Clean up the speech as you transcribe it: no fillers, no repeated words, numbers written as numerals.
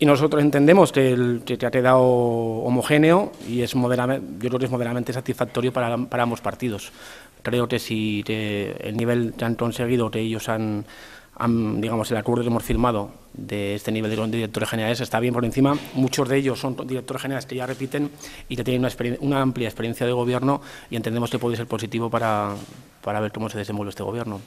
Y nosotros entendemos que ha quedado homogéneo y es yo creo que es moderadamente satisfactorio para ambos partidos. Creo que si el nivel que han conseguido, que ellos digamos, el acuerdo que hemos firmado de este nivel de directores generales está bien por encima. Muchos de ellos son directores generales que ya repiten y que tienen una amplia experiencia de gobierno y entendemos que puede ser positivo para ver cómo se desenvuelve este gobierno.